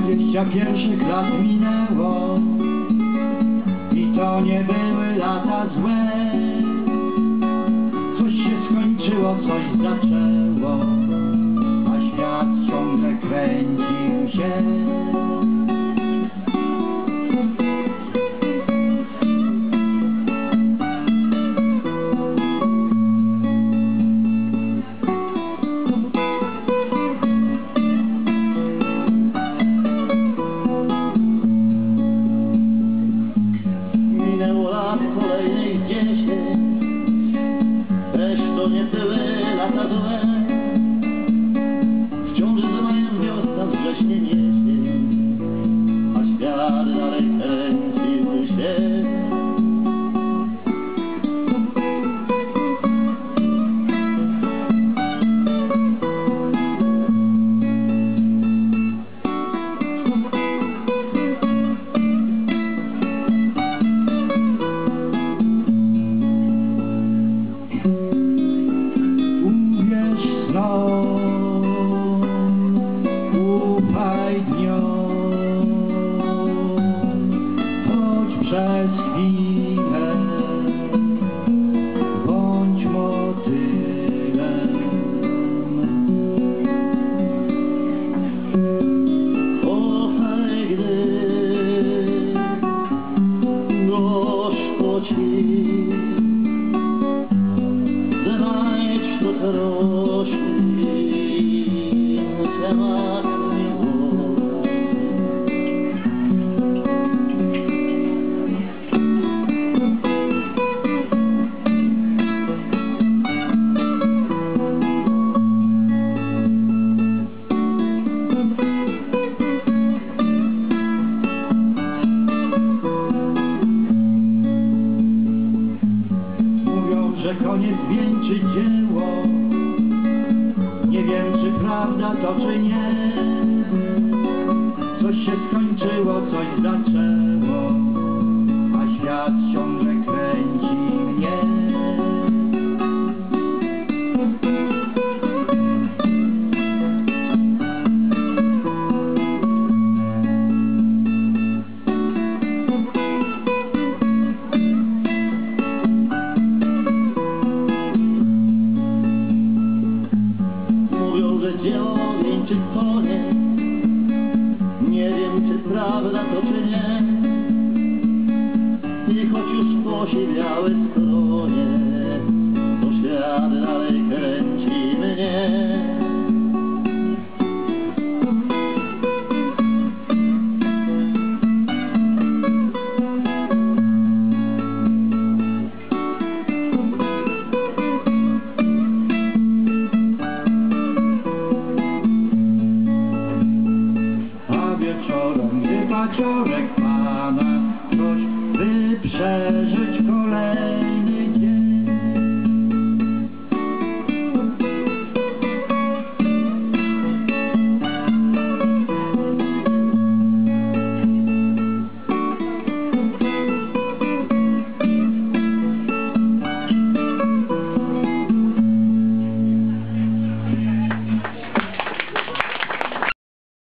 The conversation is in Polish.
25 lat minęło i to nie były lata złe. Coś się skończyło, coś zaczęło, a świat ciągle kręcił się. Kolejnych 10, też to nie były lata złe. Wciąż z majem wiosna, wrześniem jesień, a świat dalej kręcił się. Ufaj dniom, choć przez chwilę, bądź motylem. Kochaj, gdy noś po ci, znajdź tu troszkę. Że koniec wieńczy dzieło, nie wiem, czy prawda to, czy nie. Coś się skończyło, coś zaczęło, a świat ciągle kręci mnie. Dzieło wieńczy koniec, nie wiem, czy prawda to, czy nie. I choć już posiwiały stronie, to świat dalej kręci mnie. Wieczorem, gdy paciorek pana ktoś wyprzeży.